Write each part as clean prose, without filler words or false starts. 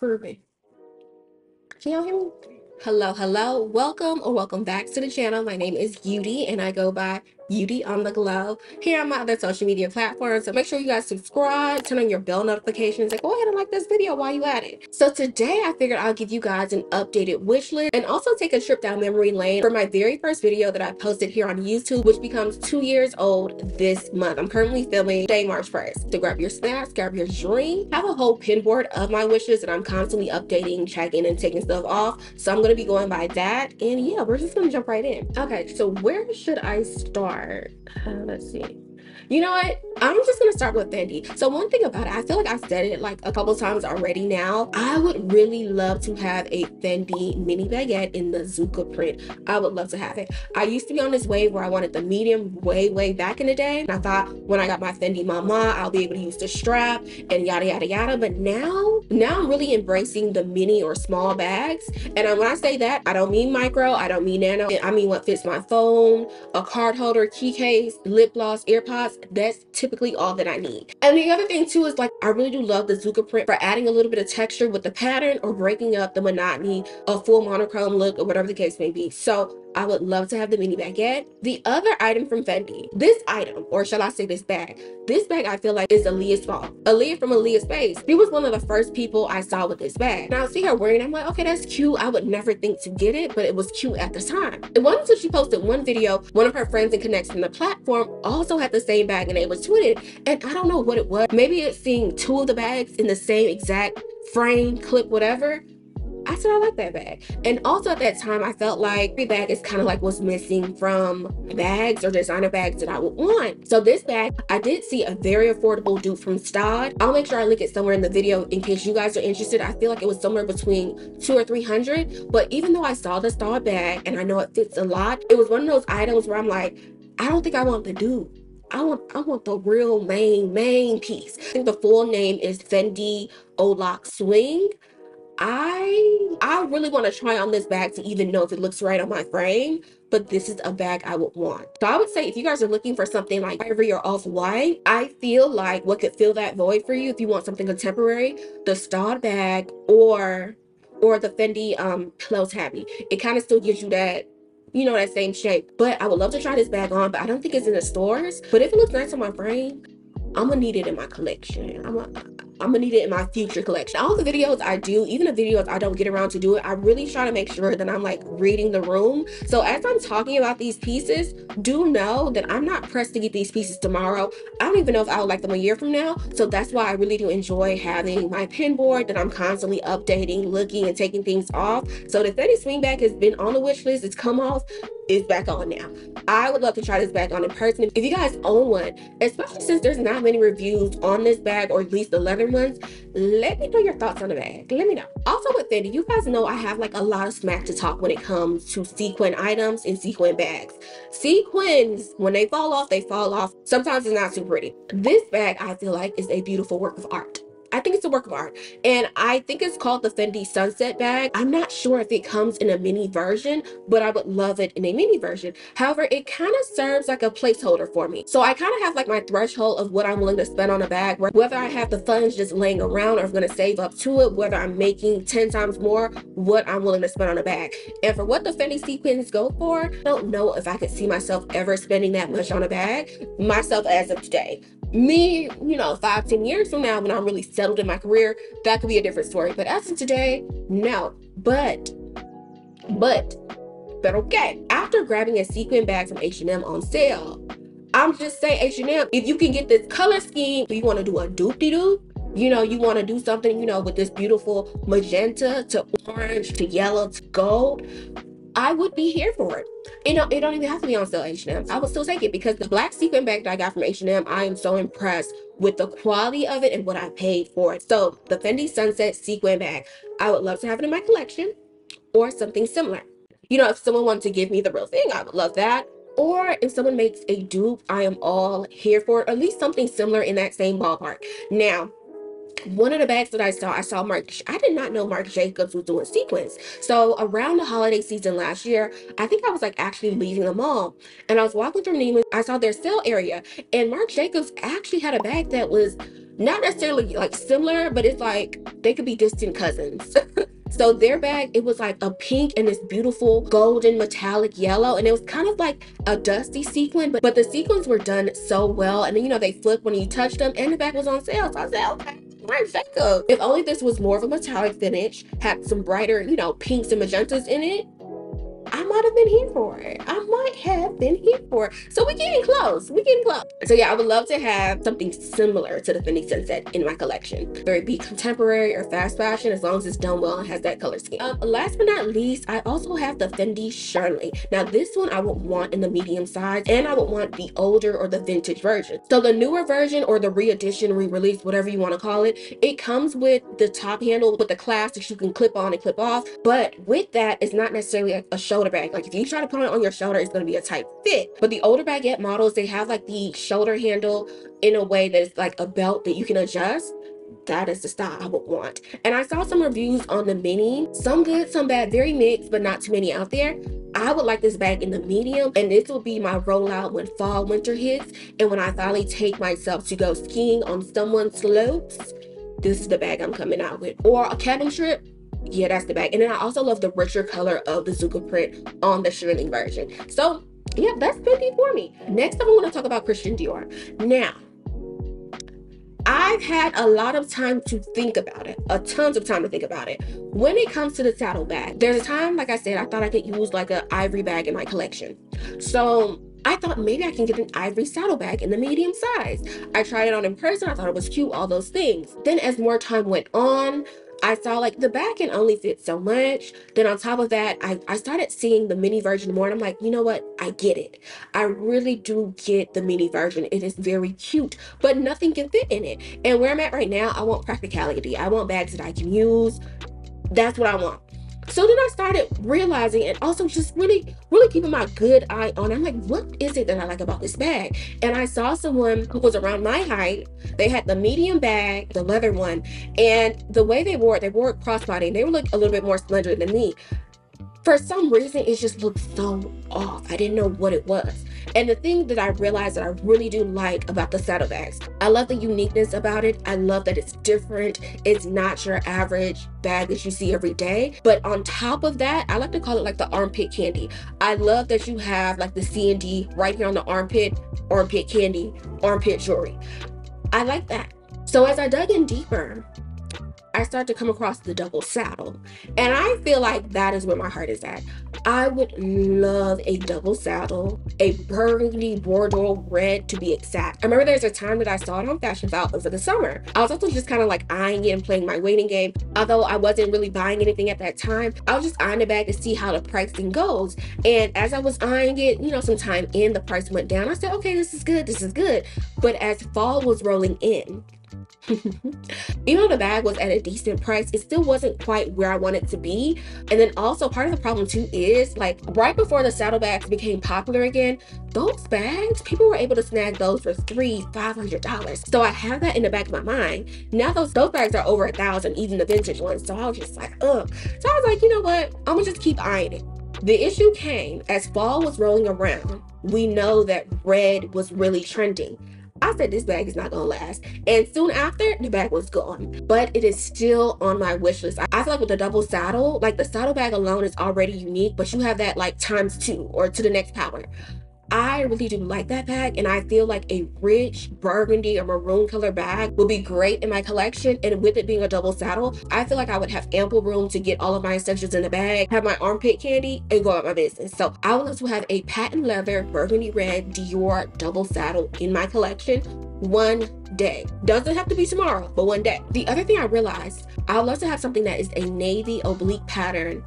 groovy. Can y'all hear me? Hello, hello. Welcome or welcome back to the channel. My name is Udy and I go by Udy on the Glow here on my other social media platforms. So make sure you guys subscribe, turn on your bell notifications, and go ahead and like this video while you at it. So today I figured I'll give you guys an updated wish list and also take a trip down memory lane for my very first video that I posted here on YouTube, which becomes 2 years old this month. I'm currently filming today, March 1st. So grab your snacks, grab your drink. I have a whole pin board of my wishes that I'm constantly updating, checking, and taking stuff off. So I'm going to be going by that, and yeah, we're just gonna jump right in. Okay, so where should I start? Let's see. You know what? I'm just gonna start with Fendi. So one thing about it, I feel like I've said it like a couple times already now. I would really love to have a Fendi mini baguette in the Zuka print. I would love to have it. I used to be on this wave where I wanted the medium way back in the day. And I thought when I got my Fendi Mama, I'll be able to use the strap and yada yada. But now I'm really embracing the mini or small bags. And when I say that, I don't mean micro, I don't mean nano. I mean what fits my phone, a card holder, key case, lip gloss, AirPods. That's typically all that I need. And the other thing too is like I really do love the Zuka print for adding a little bit of texture with the pattern or breaking up the monotony of full monochrome look or whatever the case may be. So I would love to have the mini baguette. The other item from Fendi, this item, or shall I say this bag I feel like is Aaliyah's fault. Aaliyah from Aaliyah Space. She was one of the first people I saw with this bag. And I see her wearing it. I'm like, okay, that's cute. I would never think to get it, but it was cute at the time. And once she posted one video, one of her friends and connects from the platform also had the same bag and it was tweeted. And I don't know what it was. Maybe it's seeing two of the bags in the same exact frame, clip, whatever. I said I like that bag. And also at that time I felt like Rebag is kind of like what's missing from bags or designer bags that I would want. So this bag, I did see a very affordable dupe from Stod. I'll make sure I link it somewhere in the video in case you guys are interested. I feel like it was somewhere between $200 or $300. But even though I saw the Stod bag and I know it fits a lot, it was one of those items where I'm like, I don't think I want the dupe. I want the real main piece. I think the full name is Fendi O'Lock Swing. I really want to try on this bag to even know if it looks right on my frame, but this is a bag I would want. So I would say if you guys are looking for something like ivory or off-white, I feel like what could fill that void for you if you want something contemporary, the Stod bag or the Fendi pillow tabby. It kind of still gives you that, you know, that same shape. But I would love to try this bag on, but I don't think it's in the stores. But if it looks nice on my frame, I'm gonna need it in my collection. I'm gonna need it in my future collection. All the videos I do, even the videos I don't get around to do it, I really try to make sure that I'm like reading the room. So as I'm talking about these pieces, do know that I'm not pressed to get these pieces tomorrow. I don't even know if I would like them a year from now. So that's why I really do enjoy having my pin board that I'm constantly updating, looking, and taking things off. So the Fendi swing bag has been on the wish list. It's come off. Is back on now. I would love to try this bag on in person. If you guys own one, especially since there's not many reviews on this bag, or at least the leather ones, let me know your thoughts on the bag. Let me know. Also with Fendi, you guys know I have like a lot of smack to talk when it comes to sequin items and sequin bags. Sequins, when they fall off, they fall off. Sometimes it's not too pretty. This bag, I feel like, is a beautiful work of art. I think it's a work of art, and I think it's called the Fendi Sunset bag. I'm not sure if it comes in a mini version, but I would love it in a mini version. However, it kind of serves like a placeholder for me. So I kind of have like my threshold of what I'm willing to spend on a bag, whether I have the funds just laying around or I'm going to save up to it, whether I'm making 10 times more what I'm willing to spend on a bag. And for what the Fendi sequins go for, I don't know if I could see myself ever spending that much on a bag myself as of today. Me, you know, 5-10 years from now when I'm really settled in my career, that could be a different story, but as of today, no. But okay, after grabbing a sequin bag from H&M on sale, I'm just saying, H&M, if you can get this color scheme, you want to do a dupe-de-dupe, you know, you want to do something, you know, with this beautiful magenta to orange to yellow to gold, I would be here for it. You know, it don't even have to be on sale, H&M. I would still take it because the black sequin bag that I got from H&M, I am so impressed with the quality of it and what I paid for it. So the Fendi Sunset sequin bag, I would love to have it in my collection or something similar. You know, if someone wanted to give me the real thing, I would love that. Or if someone makes a dupe, I am all here for it, or at least something similar in that same ballpark. Now, one of the bags that I saw Marc, I did not know Marc Jacobs was doing sequins. So around the holiday season last year, I think I was like actually leaving the mall and I was walking through Neiman. I saw their sale area and Marc Jacobs actually had a bag that was not necessarily like similar, but it's like they could be distant cousins. So their bag, it was like a pink and this beautiful golden metallic yellow. And it was kind of like a dusty sequin, but the sequins were done so well. And then, you know, they flipped when you touched them and the bag was on sale. So I said, okay, Marc Jacobs. If only this was more of a metallic finish, had some brighter, you know, pinks and magentas in it, I might have been here for it. I might have been here for it. So we're getting close. We're getting close. So yeah, I would love to have something similar to the Fendi Sunset in my collection. Whether it be contemporary or fast fashion, as long as it's done well and has that color scheme. Last but not least, I also have the Fendi Shirley. Now this one I would want in the medium size, and I would want the older or the vintage version. So the newer version or the re-edition, re-release, whatever you want to call it, it comes with the top handle with the clasp that you can clip on and clip off. But with that, it's not necessarily a show bag. Like if you try to put it on your shoulder, it's going to be a tight fit. But the older baguette models, they have like the shoulder handle in a way that is like a belt that you can adjust. That is the style I would want. And I saw some reviews on the mini, some good, some bad, very mixed, but not too many out there. I would like this bag in the medium, and this will be my rollout when fall winter hits, and when I finally take myself to go skiing on someone's slopes. This is the bag I'm coming out with, or a cabin trip. Yeah, that's the bag. And then I also love the richer color of the Zuka print on the Shirley version. So yeah, that's Fendi for me. Next up, I want to talk about Christian Dior. Now, I've had a lot of time to think about it, a tons of time to think about it. When it comes to the saddle bag, there's a time, like I said, I thought I could use like an ivory bag in my collection. So I thought maybe I can get an ivory saddlebag in the medium size. I tried it on in person. I thought it was cute, all those things. Then as more time went on, I saw like the back can only fit so much. Then on top of that, I started seeing the mini version more, and I'm like, you know what? I get it. I really do get the mini version. It is very cute, but nothing can fit in it. And where I'm at right now, I want practicality. I want bags that I can use. That's what I want. So then I started realizing, and also just really keeping my good eye on, I'm like, what is it that I like about this bag? And I saw someone who was around my height. They had the medium bag, the leather one, and the way they wore it crossbody. They looked a little bit more slender than me. For some reason, it just looked so off. I didn't know what it was. And the thing that I realized that I really do like about the saddlebags, I love the uniqueness about it. I love that it's different. It's not your average bag that you see every day. But on top of that, I like to call it like the armpit candy. I love that you have like the C&D right here on the armpit, armpit candy, armpit jewelry. I like that. So as I dug in deeper, I start to come across the double saddle, and I feel like that is where my heart is at. I would love a double saddle, a burgundy, bordeaux red to be exact. I remember there's a time that I saw it on Fashion Valley over the summer. I was also just kind of like eyeing it and playing my waiting game. Although I wasn't really buying anything at that time, I was just eyeing the bag to see how the pricing goes. And as I was eyeing it, you know, sometime in the price went down. I said, okay, this is good, this is good. But as fall was rolling in, even though the bag was at a decent price, it still wasn't quite where I wanted to be. And then also part of the problem too is like right before the saddlebags became popular again, those bags, people were able to snag those for $300-$500. So I have that in the back of my mind. Now those bags are over $1,000, even the vintage ones. So I was just like, ugh. So I was like, you know what? I'm gonna just keep eyeing it. The issue came as fall was rolling around. We know that red was really trending. I said this bag is not gonna last, and soon after the bag was gone. But it is still on my wish list. I feel like with the double saddle, like the saddle bag alone is already unique, but you have that like ×2 or to the next power. I really do like that bag, and I feel like a rich burgundy or maroon color bag would be great in my collection. And with it being a double saddle, I feel like I would have ample room to get all of my essentials in the bag, have my armpit candy, and go about my business. So I would love to have a patent leather burgundy red Dior double saddle in my collection one day. Doesn't have to be tomorrow, but one day. The other thing I realized, I would love to have something that is a navy oblique pattern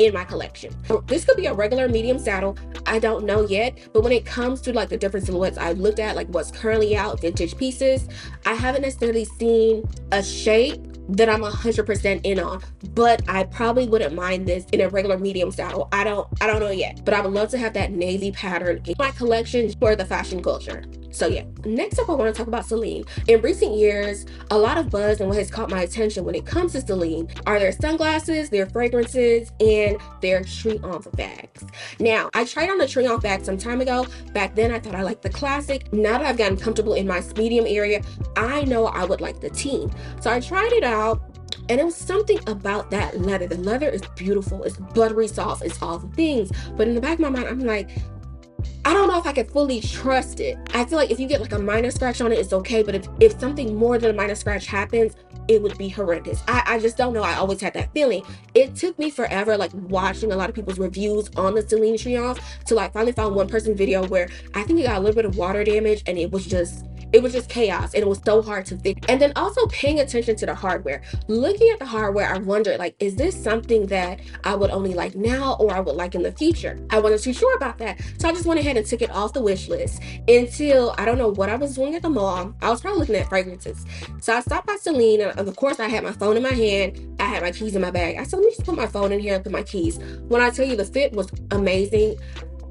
in my collection. This could be a regular medium saddle, I don't know yet, but when it comes to like the different silhouettes I've looked at, like what's currently out, vintage pieces, I haven't necessarily seen a shape that I'm 100% in on, but I probably wouldn't mind this in a regular medium saddle. I don't know yet, but I would love to have that navy pattern in my collection for the fashion culture. So yeah, next up I want to talk about Celine. In recent years, a lot of buzz and what has caught my attention when it comes to Celine are their sunglasses, their fragrances, and their Triomphe bags. Now, I tried on a Triomphe bag some time ago. Back then I thought I liked the classic. Now that I've gotten comfortable in my medium area, I know I would like the teen. So I tried it out, and it was something about that leather. The leather is beautiful, it's buttery soft, it's all the things. But in the back of my mind, I'm like, I don't know if I can fully trust it. I feel like if you get like a minor scratch on it, it's okay. But if something more than a minor scratch happens, it would be horrendous. I just don't know. I always had that feeling. It took me forever, like watching a lot of people's reviews on the Celine Triomphe, to like finally found one person video where I think it got a little bit of water damage, and it was just chaos, and it was so hard to fix. And then also paying attention to the hardware. Looking at the hardware, I wondered, like, is this something that I would only like now or I would like in the future? I wasn't too sure about that, so I just went ahead and took it off the wish list until, I don't know what I was doing at the mall. I was probably looking at fragrances. So I stopped by Celine, and of course I had my phone in my hand. I had my keys in my bag. I said, let me just put my phone in here and put my keys. When I tell you the fit was amazing,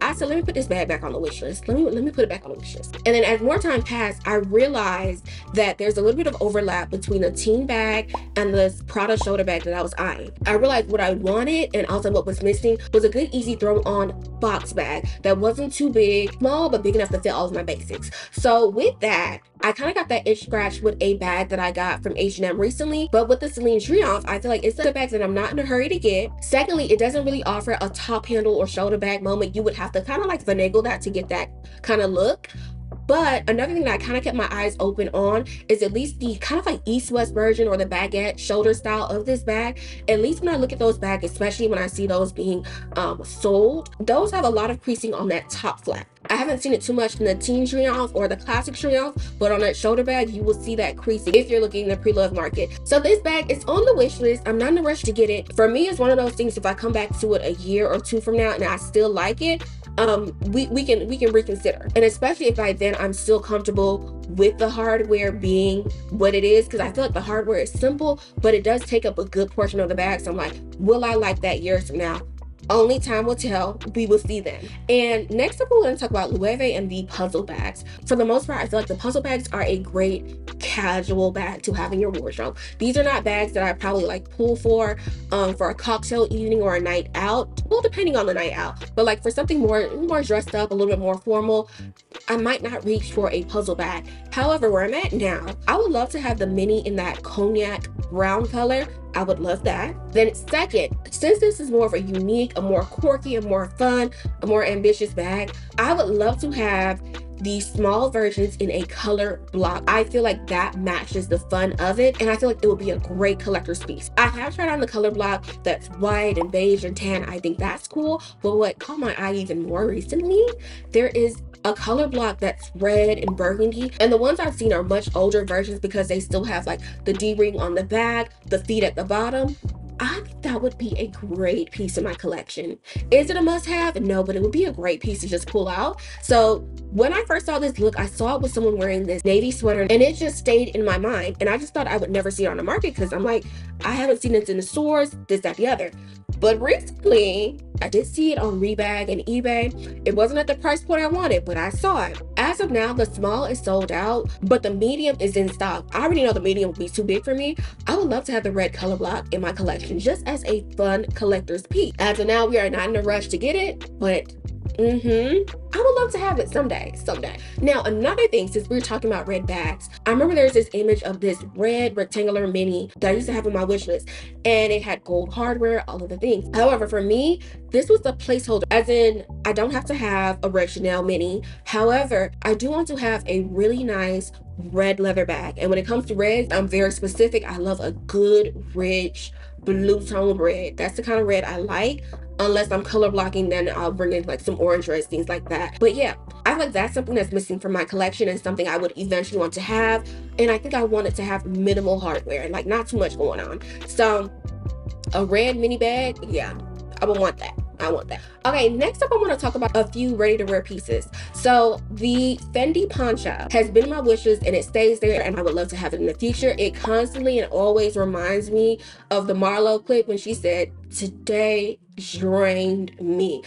I said, let me put this bag back on the wish list. Let me put it back on the wish list. And then as more time passed, I realized that there's a little bit of overlap between the teen bag and this Prada shoulder bag that I was eyeing. I realized what I wanted and also what was missing was a good, easy throw on box bag that wasn't too big, small, but big enough to fit all of my basics. So with that, I kind of got that itch scratch with a bag that I got from H&M recently. But with the Celine Triomphe, I feel like it's a bag that I'm not in a hurry to get. Secondly, it doesn't really offer a top handle or shoulder bag moment. You would have to kind of like finagle that to get that kind of look. But another thing that I kind of kept my eyes open on is at least the kind of like East-West version or the baguette shoulder style of this bag. At least when I look at those bags, especially when I see those being sold, those have a lot of creasing on that top flap. I haven't seen it too much in the teen Triomphe or the classic Triomphe, but on that shoulder bag, you will see that creasing if you're looking in the pre-loved market. So this bag is on the wish list. I'm not in a rush to get it. For me, it's one of those things, if I come back to it a year or two from now and I still like it, we can reconsider. And especially if by then I'm still comfortable with the hardware being what it is, because I feel like the hardware is simple, but it does take up a good portion of the bag. So I'm like, will I like that years from now? Only time will tell. We will see them. And next up, we're going to talk about Loewe and the puzzle bags. For the most part, I feel like the puzzle bags are a great casual bag to have in your wardrobe. These are not bags that I probably like pull for a cocktail evening or a night out. Well, depending on the night out, but like for something more dressed up, a little bit more formal, I might not reach for a puzzle bag. However, where I'm at now, I would love to have the mini in that cognac brown color. I would love that. Then second, since this is more of a unique, a more quirky, a more fun, a more ambitious bag, I would love to have the small versions in a color block. I feel like that matches the fun of it, and I feel like it would be a great collector's piece. I have tried on the color block that's white and beige and tan. I think that's cool, but what caught my eye even more recently, there is a color block that's red and burgundy, and the ones I've seen are much older versions because they still have like the D-ring on the back, the feet at the bottom. I think that would be a great piece in my collection. Is it a must-have? No, but it would be a great piece to just pull out. So when I first saw this look, I saw it with someone wearing this navy sweater, and it just stayed in my mind, and I just thought I would never see it on the market because I'm like, I haven't seen it in the stores, this, that, the other. But recently, I did see it on Rebag and eBay. It wasn't at the price point I wanted, but I saw it. As of now, the small is sold out, but the medium is in stock. I already know the medium would be too big for me. I would love to have the red color block in my collection just as a fun collector's piece. As of now, we are not in a rush to get it, but I would love to have it someday. Now, another thing, since we were talking about red bags, I remember there's this image of this red rectangular mini that I used to have on my wish list, and it had gold hardware, all of the things. However, for me, this was the placeholder, as in I don't have to have a red Chanel mini. However, I do want to have a really nice red leather bag, and when it comes to reds, I'm very specific. I love a good rich blue tone red. That's the kind of red I like. Unless I'm color blocking, then I'll bring in like some orange reds, things like that. But yeah, I feel like that's something that's missing from my collection and something I would eventually want to have. And I think I wanted to have minimal hardware and like not too much going on. So a red mini bag, yeah, I would want that. Okay, next up I want to talk about a few ready-to-wear pieces. So the Fendi poncho has been in my wishes, and it stays there, and I would love to have it in the future. It constantly and always reminds me of the Marlowe clip when she said, "Today drained me."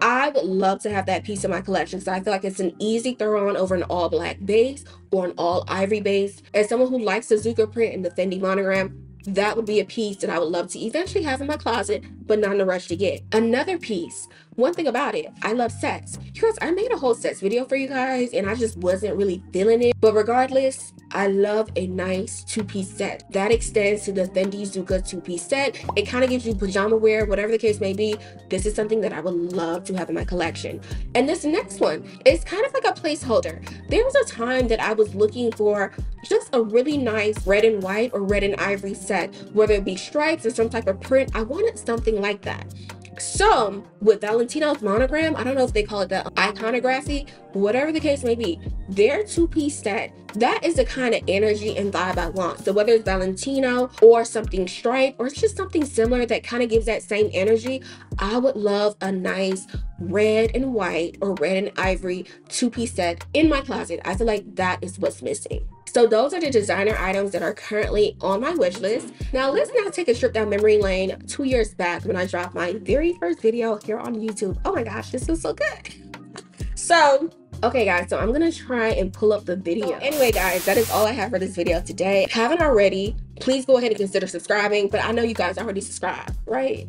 I would love to have that piece in my collection. So I feel like it's an easy throw on over an all black base or an all ivory base. As someone who likes the Zuko print and the Fendi monogram, that would be a piece that I would love to eventually have in my closet, but not in a rush to get. Another piece, one thing about it, I love sets. You guys, I made a whole sets video for you guys and I just wasn't really feeling it. But regardless, I love a nice two-piece set. That extends to the Fendi Zuka two-piece set. It kind of gives you pajama wear, whatever the case may be. This is something that I would love to have in my collection. And this next one is kind of like a placeholder. There was a time that I was looking for just a really nice red and white or red and ivory set, whether it be stripes or some type of print. I wanted something like that. So with Valentino's monogram, I don't know if they call it the iconography, whatever the case may be, their two-piece set, that is the kind of energy and vibe I want. So whether it's Valentino or something striped or it's just something similar that kind of gives that same energy, I would love a nice red and white or red and ivory two-piece set in my closet. I feel like that is what's missing. So those are the designer items that are currently on my wish list. Now let's now take a trip down memory lane 2 years back when I dropped my very first video here on YouTube. Oh my gosh, this is so good. So, okay guys, so I'm gonna try and pull up the video. So anyway guys, that is all I have for this video today. If you haven't already, please go ahead and consider subscribing, but I know you guys already subscribed, right?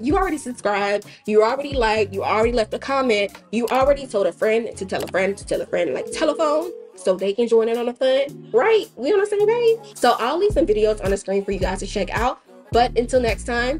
You already subscribed, you already liked, you already left a comment, you already told a friend to tell a friend to tell a friend, like telephone, so they can join in on the fun, right? We on the same page. So I'll leave some videos on the screen for you guys to check out. But until next time,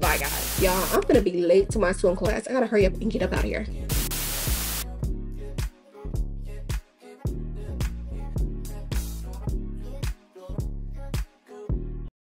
bye guys. Y'all, I'm gonna be late to my swim class. I gotta hurry up and get up out of here.